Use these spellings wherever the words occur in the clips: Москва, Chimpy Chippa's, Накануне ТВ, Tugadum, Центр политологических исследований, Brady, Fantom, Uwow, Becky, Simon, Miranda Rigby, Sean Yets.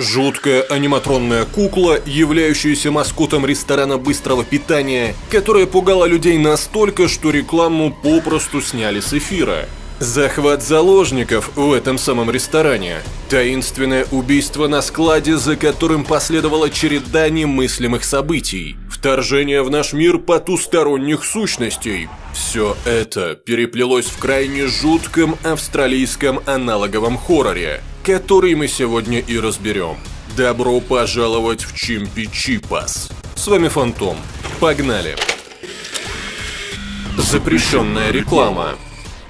Жуткая аниматронная кукла, являющаяся маскотом ресторана быстрого питания, которая пугала людей настолько, что рекламу попросту сняли с эфира. Захват заложников в этом самом ресторане. Таинственное убийство на складе, за которым последовала череда немыслимых событий. Вторжение в наш мир потусторонних сущностей. Все это переплелось в крайне жутком австралийском аналоговом хорроре, который мы сегодня и разберем. Добро пожаловать в Chimpy Chippa's. С вами Фантом. Погнали! Запрещенная реклама.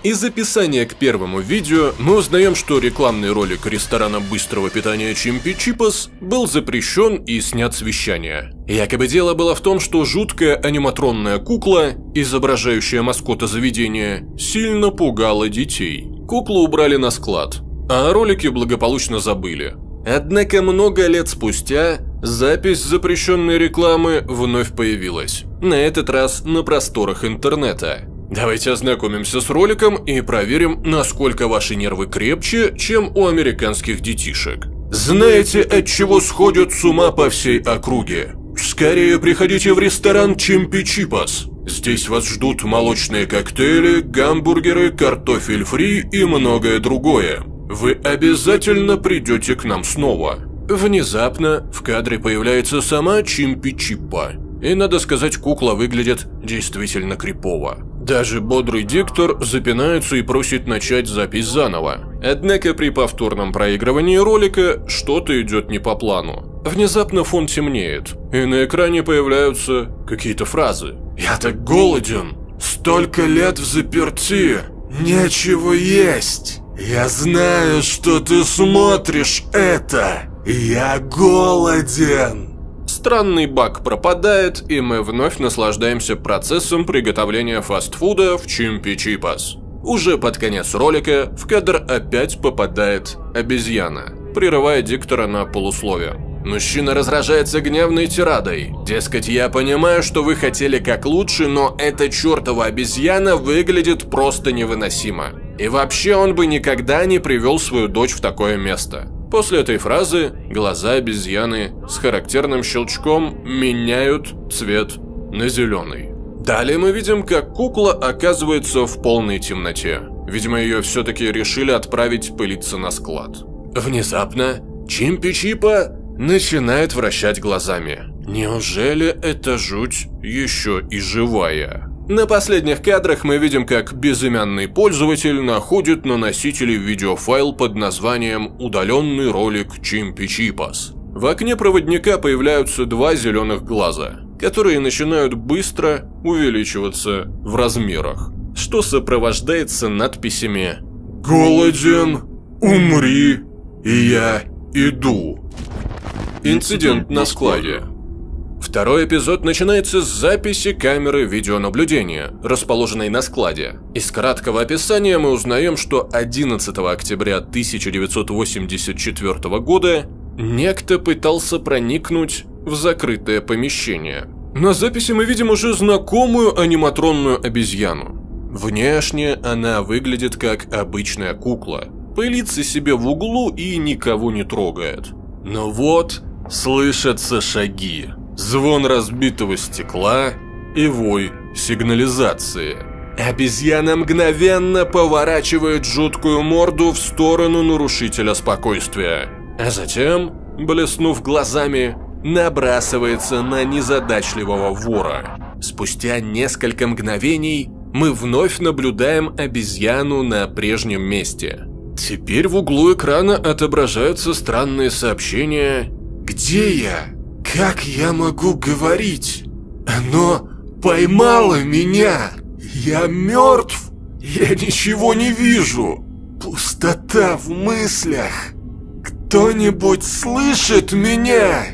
Из описания к первому видео мы узнаем, что рекламный ролик ресторана быстрого питания Chimpy Chippa's был запрещен и снят с вещания. Якобы дело было в том, что жуткая аниматронная кукла, изображающая маскота заведения, сильно пугала детей. Куклу убрали на склад, а ролики благополучно забыли. Однако много лет спустя запись запрещенной рекламы вновь появилась, на этот раз на просторах интернета. Давайте ознакомимся с роликом и проверим, насколько ваши нервы крепче, чем у американских детишек. Знаете, от чего сходят с ума по всей округе? Скорее приходите в ресторан Chimpy Chippa's. Здесь вас ждут молочные коктейли, гамбургеры, картофель фри и многое другое. Вы обязательно придете к нам снова. Внезапно в кадре появляется сама Chimpy Chippa. И надо сказать, кукла выглядит действительно крипово. Даже бодрый диктор запинается и просит начать запись заново. Однако при повторном проигрывании ролика что-то идет не по плану. Внезапно фон темнеет, и на экране появляются какие-то фразы. «Я так голоден! Столько лет в заперти! Нечего есть! Я знаю, что ты смотришь это! Я голоден!» Странный баг пропадает, и мы вновь наслаждаемся процессом приготовления фастфуда в Chimpy Chippa's. Уже под конец ролика в кадр опять попадает обезьяна, прерывая диктора на полусловие. Мужчина разражается гневной тирадой. Дескать, я понимаю, что вы хотели как лучше, но эта чертова обезьяна выглядит просто невыносимо. И вообще он бы никогда не привел свою дочь в такое место. После этой фразы глаза обезьяны с характерным щелчком меняют цвет на зеленый. Далее мы видим, как кукла оказывается в полной темноте. Видимо, ее все-таки решили отправить пылиться на склад. Внезапно Chimpy Chippa начинает вращать глазами. Неужели эта жуть еще и живая? На последних кадрах мы видим, как безымянный пользователь находит на носителе видеофайл под названием «Удаленный ролик Chimpy Chippa's». В окне проводника появляются два зеленых глаза, которые начинают быстро увеличиваться в размерах, что сопровождается надписями «Голоден, умри, я иду». Инцидент на складе. Второй эпизод начинается с записи камеры видеонаблюдения, расположенной на складе. Из краткого описания мы узнаем, что 11 октября 1984 года некто пытался проникнуть в закрытое помещение. На записи мы видим уже знакомую аниматронную обезьяну. Внешне она выглядит как обычная кукла, пылится себе в углу и никого не трогает. Но вот слышатся шаги. Звон разбитого стекла и вой сигнализации. Обезьяна мгновенно поворачивает жуткую морду в сторону нарушителя спокойствия, а затем, блеснув глазами, набрасывается на незадачливого вора. Спустя несколько мгновений мы вновь наблюдаем обезьяну на прежнем месте. Теперь в углу экрана отображаются странные сообщения «Где я? Как я могу говорить? Оно поймало меня! Я мертв! Я ничего не вижу! Пустота в мыслях! Кто-нибудь слышит меня?»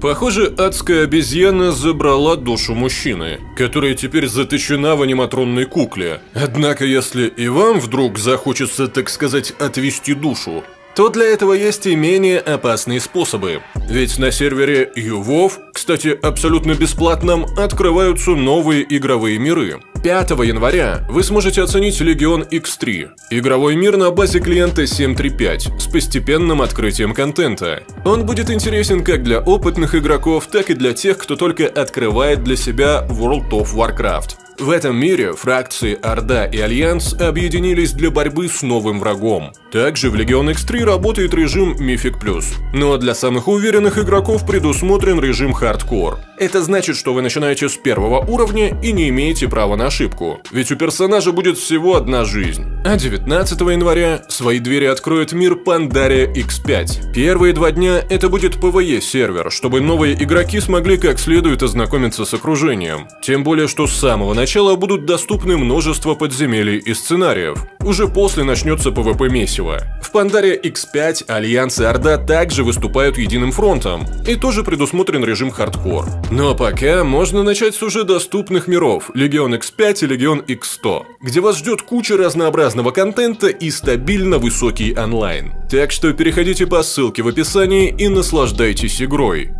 Похоже, адская обезьяна забрала душу мужчины, которая теперь заточена в аниматронной кукле. Однако, если и вам вдруг захочется, так сказать, отвести душу, то для этого есть и менее опасные способы. Ведь на сервере Uwow, кстати, абсолютно бесплатном, открываются новые игровые миры. 5 января вы сможете оценить Легион X3, игровой мир на базе клиента 735 с постепенным открытием контента. Он будет интересен как для опытных игроков, так и для тех, кто только открывает для себя World of Warcraft. В этом мире фракции Орда и Альянс объединились для борьбы с новым врагом. Также в Легион X3 работает режим Мифик Плюс, но для самых уверенных игроков предусмотрен режим Хардкор. Это значит, что вы начинаете с первого уровня и не имеете права на ошибку, ведь у персонажа будет всего одна жизнь. А 19 января свои двери откроет мир Pandaria X5. Первые 2 дня это будет PvE сервер, чтобы новые игроки смогли как следует ознакомиться с окружением. Тем более, что с самого начала будут доступны множество подземелий и сценариев. Уже после начнется PvP-месиво. В Pandaria X5 Альянс и Орда также выступают единым фронтом, и тоже предусмотрен режим хардкор. Но пока можно начать с уже доступных миров Легион X5 и Легион X100, где вас ждет куча разнообразного контента и стабильно высокий онлайн. Так что переходите по ссылке в описании и наслаждайтесь игрой.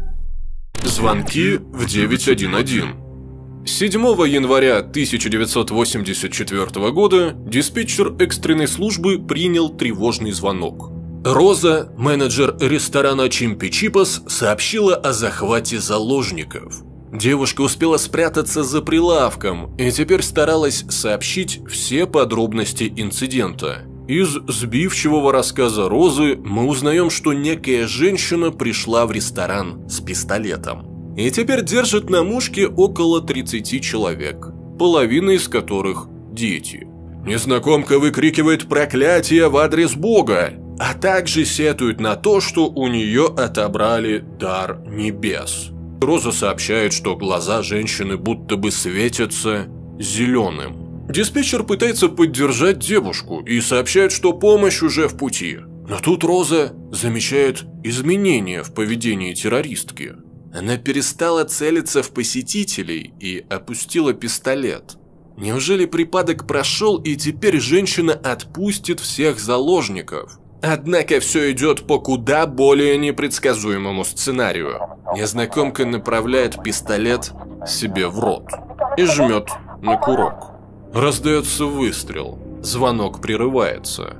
Звонки в 911. 7 января 1984 года диспетчер экстренной службы принял тревожный звонок. Роза, менеджер ресторана Chimpy Chippa's, сообщила о захвате заложников. Девушка успела спрятаться за прилавком и теперь старалась сообщить все подробности инцидента. Из сбивчивого рассказа Розы мы узнаем, что некая женщина пришла в ресторан с пистолетом и теперь держит на мушке около 30 человек, половина из которых – дети. Незнакомка выкрикивает проклятие в адрес Бога, а также сетует на то, что у нее отобрали дар небес. Роза сообщает, что глаза женщины будто бы светятся зеленым. Диспетчер пытается поддержать девушку и сообщает, что помощь уже в пути. Но тут Роза замечает изменения в поведении террористки. Она перестала целиться в посетителей и опустила пистолет. Неужели припадок прошел и теперь женщина отпустит всех заложников? Однако все идет по куда более непредсказуемому сценарию. Незнакомка направляет пистолет себе в рот и жмет на курок. Раздается выстрел. Звонок прерывается.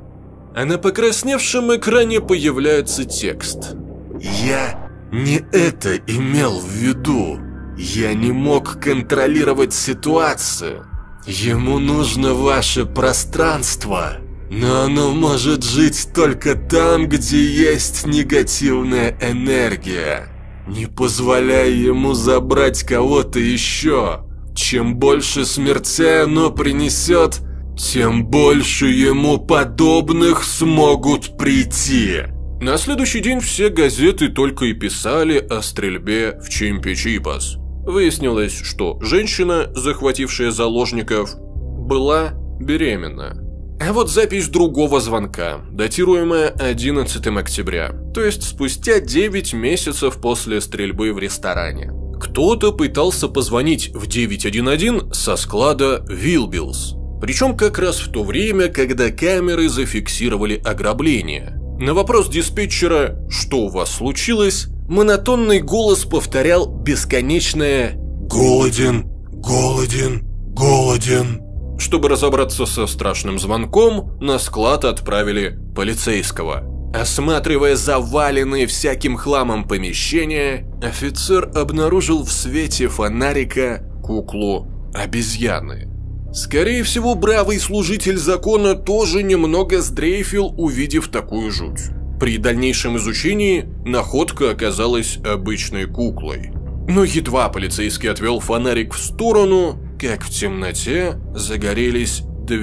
А на покрасневшем экране появляется текст. «Я не это имел в виду. Я не мог контролировать ситуацию. Ему нужно ваше пространство, но оно может жить только там, где есть негативная энергия. Не позволяй ему забрать кого-то еще. Чем больше смертей оно принесет, тем больше ему подобных смогут прийти». На следующий день все газеты только и писали о стрельбе в Chimpy Chippa's. Выяснилось, что женщина, захватившая заложников, была беременна. А вот запись другого звонка, датируемая 11 октября, то есть спустя 9 месяцев после стрельбы в ресторане. Кто-то пытался позвонить в 911 со склада Вилбилс, причем как раз в то время, когда камеры зафиксировали ограбление. На вопрос диспетчера «Что у вас случилось?» монотонный голос повторял бесконечное «Голоден, голоден, голоден». Чтобы разобраться со страшным звонком, на склад отправили полицейского. Осматривая заваленные всяким хламом помещения, офицер обнаружил в свете фонарика куклу обезьяны. Скорее всего, бравый служитель закона тоже немного сдрейфил, увидев такую жуть. При дальнейшем изучении находка оказалась обычной куклой. Но едва полицейский отвел фонарик в сторону, как в темноте загорелись 2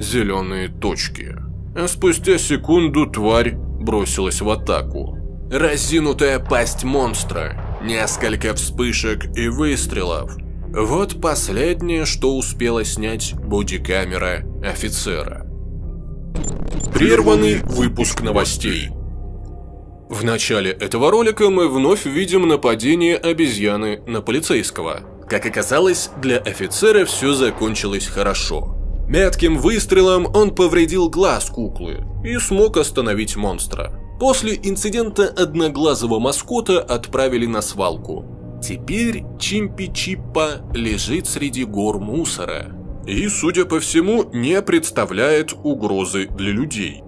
зеленые точки. А спустя секунду тварь бросилась в атаку. Разинутая пасть монстра, несколько вспышек и выстрелов. Вот последнее, что успела снять бодикамера офицера. Прерванный выпуск новостей. В начале этого ролика мы вновь видим нападение обезьяны на полицейского. Как оказалось, для офицера все закончилось хорошо. Метким выстрелом он повредил глаз куклы и смог остановить монстра. После инцидента одноглазого маскота отправили на свалку. Теперь Чимпи Чиппа лежит среди гор мусора и, судя по всему, не представляет угрозы для людей.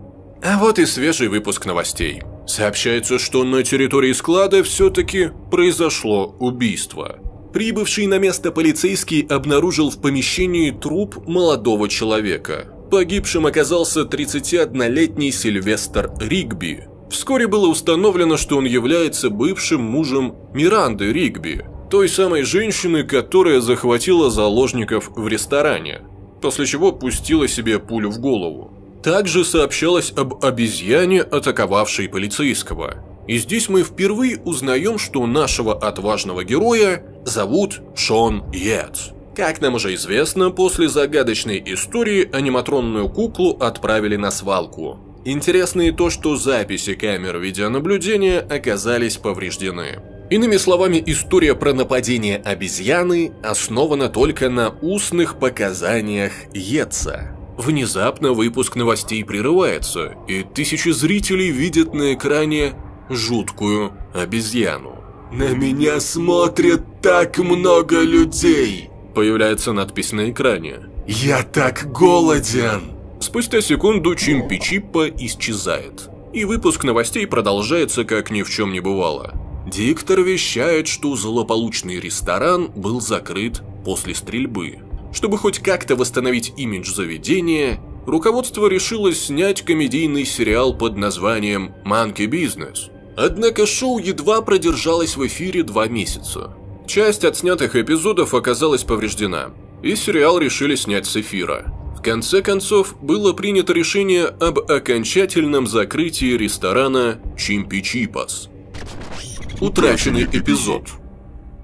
А вот и свежий выпуск новостей. Сообщается, что на территории склада все-таки произошло убийство. Прибывший на место полицейский обнаружил в помещении труп молодого человека. Погибшим оказался 31-летний Сильвестер Ригби. Вскоре было установлено, что он является бывшим мужем Миранды Ригби, той самой женщины, которая захватила заложников в ресторане, после чего пустила себе пулю в голову. Также сообщалось об обезьяне, атаковавшей полицейского. И здесь мы впервые узнаем, что нашего отважного героя зовут Шон Йетс. Как нам уже известно, после загадочной истории аниматронную куклу отправили на свалку. Интересно и то, что записи камер видеонаблюдения оказались повреждены. Иными словами, история про нападение обезьяны основана только на устных показаниях Йетса. Внезапно выпуск новостей прерывается, и тысячи зрителей видят на экране жуткую обезьяну. «На меня смотрят так много людей!» Появляется надпись на экране. «Я так голоден!» Спустя секунду Чимпи Чиппа исчезает, и выпуск новостей продолжается, как ни в чем не бывало. Диктор вещает, что злополучный ресторан был закрыт после стрельбы. Чтобы хоть как-то восстановить имидж заведения, руководство решило снять комедийный сериал под названием «Monkey Business». Однако шоу едва продержалось в эфире 2 месяца. Часть отснятых эпизодов оказалась повреждена, и сериал решили снять с эфира. В конце концов, было принято решение об окончательном закрытии ресторана Chimpy Chippa's. Утраченный эпизод.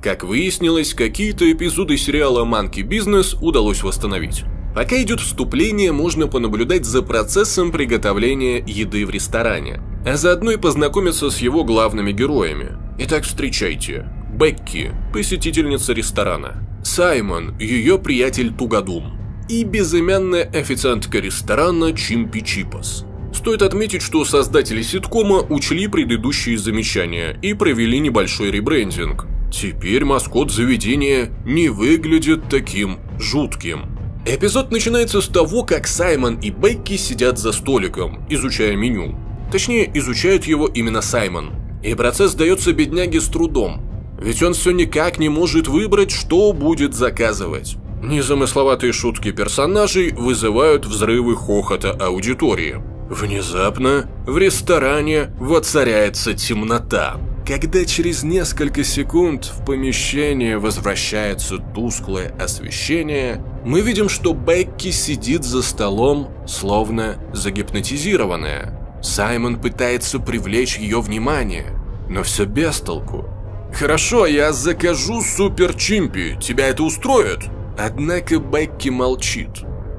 Как выяснилось, какие-то эпизоды сериала Monkey Business удалось восстановить. Пока идет вступление, можно понаблюдать за процессом приготовления еды в ресторане, а заодно и познакомиться с его главными героями. Итак, встречайте. Бекки, посетительница ресторана. Саймон, ее приятель Тугадум. И безымянная официантка ресторана Чимпи Чиппас. Стоит отметить, что создатели ситкома учли предыдущие замечания и провели небольшой ребрендинг. Теперь маскот заведения не выглядит таким жутким. Эпизод начинается с того, как Саймон и Бекки сидят за столиком, изучая меню. Точнее, изучает его именно Саймон. И процесс дается бедняге с трудом, ведь он все никак не может выбрать, что будет заказывать. Незамысловатые шутки персонажей вызывают взрывы хохота аудитории. Внезапно в ресторане воцаряется темнота. Когда через несколько секунд в помещение возвращается тусклое освещение, мы видим, что Бекки сидит за столом, словно загипнотизированная. Саймон пытается привлечь ее внимание, но все без толку. «Хорошо, я закажу супер чимпи, тебя это устроит?» Однако Бекки молчит.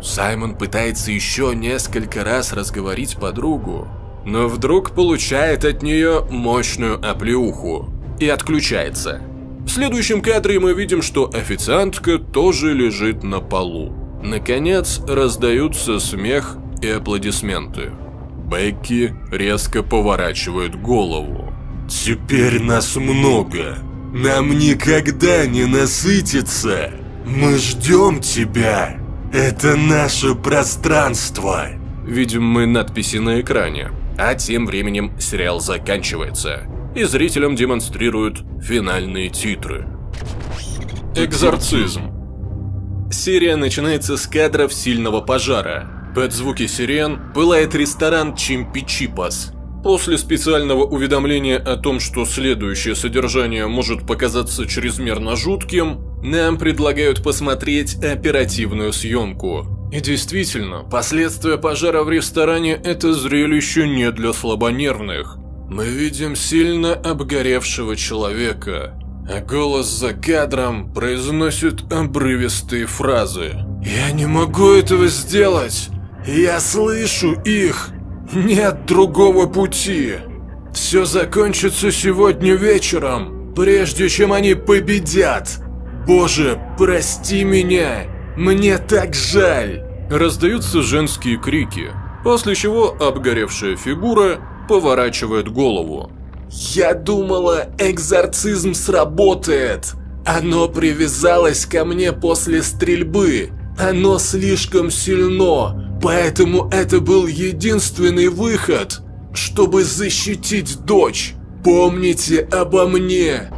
Саймон пытается еще несколько раз разговорить подругу, но вдруг получает от нее мощную оплеуху и отключается. В следующем кадре мы видим, что официантка тоже лежит на полу. Наконец раздаются смех и аплодисменты. Бекки резко поворачивает голову. «Теперь нас много. Нам никогда не насытиться. Мы ждем тебя. Это наше пространство». Видим мы надписи на экране. А тем временем сериал заканчивается, и зрителям демонстрируют финальные титры. Экзорцизм. Серия начинается с кадров сильного пожара. Под звуки сирен пылает ресторан Чимпи Чиппас. После специального уведомления о том, что следующее содержание может показаться чрезмерно жутким, нам предлагают посмотреть оперативную съемку. И действительно, последствия пожара в ресторане – это зрелище не для слабонервных. Мы видим сильно обгоревшего человека, а голос за кадром произносит обрывистые фразы. «Я не могу этого сделать! Я слышу их! Нет другого пути! Все закончится сегодня вечером, прежде чем они победят! Боже, прости меня! Мне так жаль! Раздаются женские крики, после чего обгоревшая фигура поворачивает голову. «Я думала, экзорцизм сработает! Оно привязалось ко мне после стрельбы! Оно слишком сильно, поэтому это был единственный выход, чтобы защитить дочь! Помните обо мне!»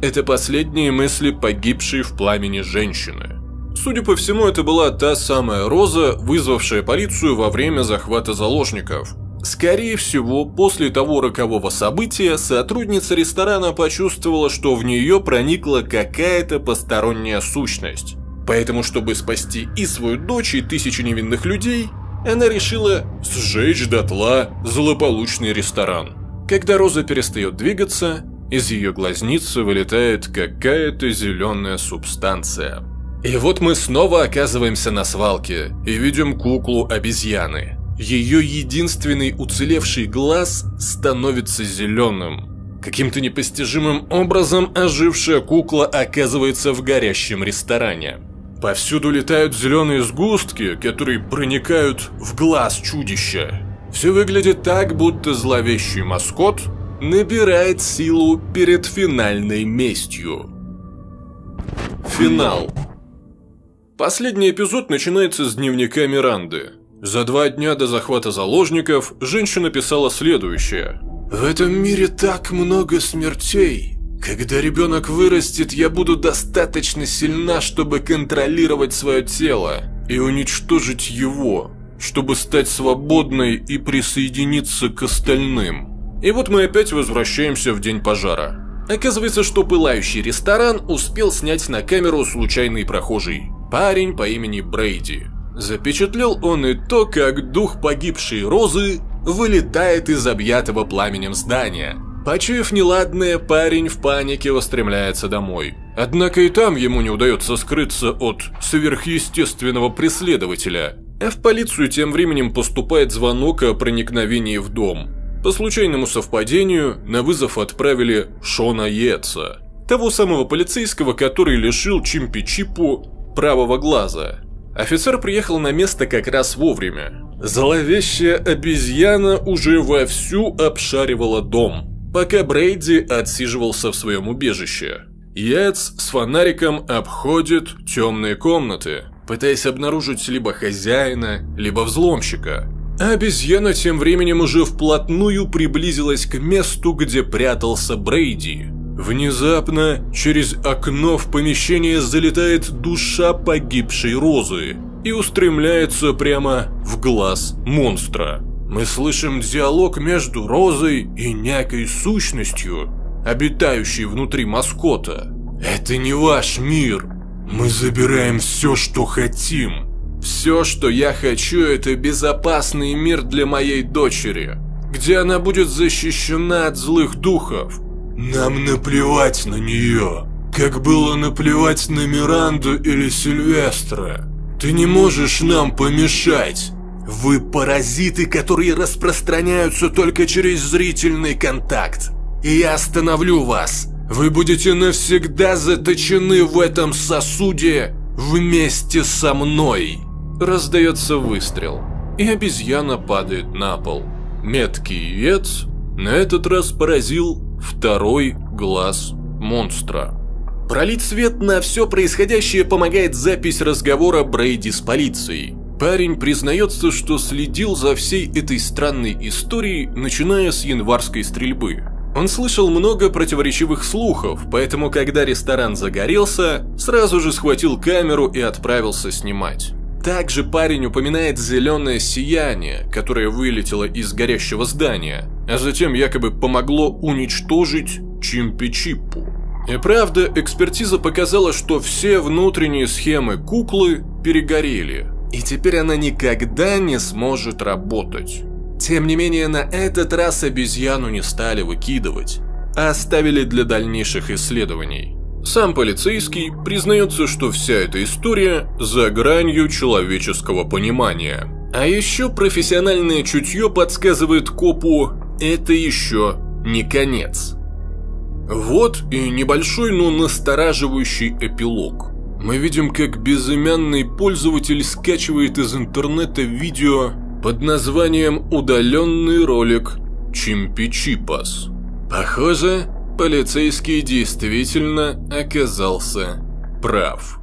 Это последние мысли погибшей в пламени женщины. Судя по всему, это была та самая Роза, вызвавшая полицию во время захвата заложников. Скорее всего, после того рокового события сотрудница ресторана почувствовала, что в нее проникла какая-то посторонняя сущность. Поэтому, чтобы спасти и свою дочь, и тысячи невинных людей, она решила сжечь дотла злополучный ресторан. Когда Роза перестает двигаться, из ее глазницы вылетает какая-то зеленая субстанция. И вот мы снова оказываемся на свалке и видим куклу обезьяны. Ее единственный уцелевший глаз становится зеленым. Каким-то непостижимым образом ожившая кукла оказывается в горящем ресторане. Повсюду летают зеленые сгустки, которые проникают в глаз чудища. Все выглядит так, будто зловещий маскот набирает силу перед финальной местью. Финал. Последний эпизод начинается с дневника Миранды. За 2 дня до захвата заложников женщина писала следующее. «В этом мире так много смертей. Когда ребенок вырастет, я буду достаточно сильна, чтобы контролировать свое тело и уничтожить его, чтобы стать свободной и присоединиться к остальным». И вот мы опять возвращаемся в день пожара. Оказывается, что пылающий ресторан успел снять на камеру случайный прохожий, парень по имени Брейди. Запечатлел он и то, как дух погибшей Розы вылетает из объятого пламенем здания. Почуяв неладное, парень в панике устремляется домой. Однако и там ему не удается скрыться от сверхъестественного преследователя. А в полицию тем временем поступает звонок о проникновении в дом. По случайному совпадению на вызов отправили Шона Йетса, того самого полицейского, который лишил Чимпи Чиппу правого глаза. Офицер приехал на место как раз вовремя. Зловещая обезьяна уже вовсю обшаривала дом, пока Брейди отсиживался в своем убежище. Йетс с фонариком обходит темные комнаты, пытаясь обнаружить либо хозяина, либо взломщика. А обезьяна тем временем уже вплотную приблизилась к месту, где прятался Брейди. Внезапно через окно в помещение залетает душа погибшей Розы и устремляется прямо в глаз монстра. Мы слышим диалог между Розой и некой сущностью, обитающей внутри маскота. «Это не ваш мир. Мы забираем все, что хотим. Все, что я хочу, это безопасный мир для моей дочери, где она будет защищена от злых духов. Нам наплевать на нее, как было наплевать на Миранду или Сильвестра. Ты не можешь нам помешать. Вы паразиты, которые распространяются только через зрительный контакт. И я остановлю вас. Вы будете навсегда заточены в этом сосуде вместе со мной». Раздается выстрел, и обезьяна падает на пол. Меткий Йетс на этот раз поразил второй глаз монстра. Пролить свет на все происходящее помогает запись разговора Брейди с полицией. Парень признается, что следил за всей этой странной историей, начиная с январской стрельбы. Он слышал много противоречивых слухов, поэтому, когда ресторан загорелся, сразу же схватил камеру и отправился снимать. Также парень упоминает зеленое сияние, которое вылетело из горящего здания, а затем якобы помогло уничтожить Чимпи Чиппу. И правда, экспертиза показала, что все внутренние схемы куклы перегорели, и теперь она никогда не сможет работать. Тем не менее, на этот раз обезьяну не стали выкидывать, а оставили для дальнейших исследований. Сам полицейский признается, что вся эта история за гранью человеческого понимания. А еще профессиональное чутье подсказывает копу – это еще не конец. Вот и небольшой, но настораживающий эпилог. мы видим, как безымянный пользователь скачивает из интернета видео под названием «Удаленный ролик Chimpy Chippa's». Похоже, полицейский действительно оказался прав.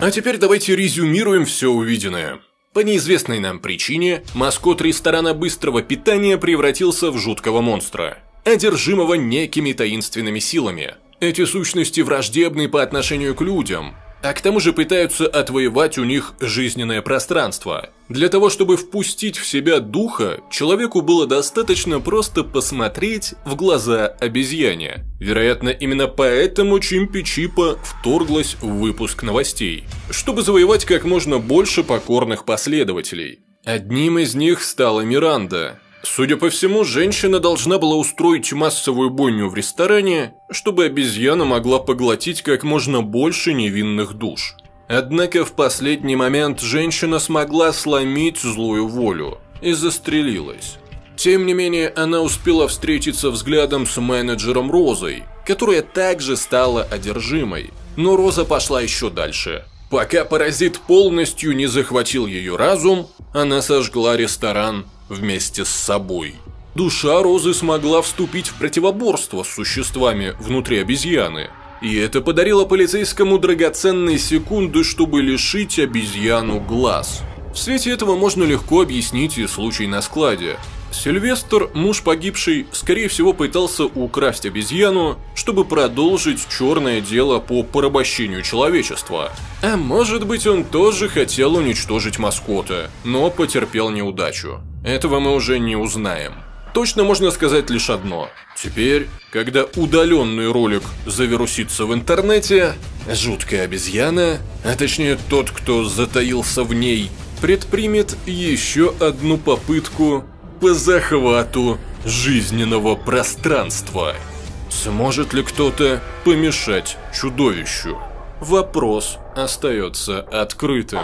А теперь давайте резюмируем все увиденное. По неизвестной нам причине маскот ресторана быстрого питания превратился в жуткого монстра, одержимого некими таинственными силами. Эти сущности враждебны по отношению к людям, а к тому же пытаются отвоевать у них жизненное пространство. Для того, чтобы впустить в себя духа, человеку было достаточно просто посмотреть в глаза обезьяне. Вероятно, именно поэтому Chimpy Chippa вторглась в выпуск новостей, чтобы завоевать как можно больше покорных последователей. Одним из них стала Миранда. Судя по всему, женщина должна была устроить массовую бойню в ресторане, чтобы обезьяна могла поглотить как можно больше невинных душ. Однако в последний момент женщина смогла сломить злую волю и застрелилась. Тем не менее, она успела встретиться взглядом с менеджером Розой, которая также стала одержимой. Но Роза пошла еще дальше. Пока паразит полностью не захватил ее разум, она сожгла ресторан вместе с собой. Душа Розы смогла вступить в противоборство с существами внутри обезьяны, и это подарило полицейскому драгоценные секунды, чтобы лишить обезьяну глаз. В свете этого можно легко объяснить и случай на складе. Сильвестр, муж погибшей, скорее всего пытался украсть обезьяну, чтобы продолжить черное дело по порабощению человечества. А может быть, он тоже хотел уничтожить маскота, но потерпел неудачу. Этого мы уже не узнаем. Точно можно сказать лишь одно. Теперь, когда удаленный ролик завирусится в интернете, жуткая обезьяна, а точнее тот, кто затаился в ней, предпримет еще одну попытку по захвату жизненного пространства. Сможет ли кто-то помешать чудовищу? Вопрос остается открытым.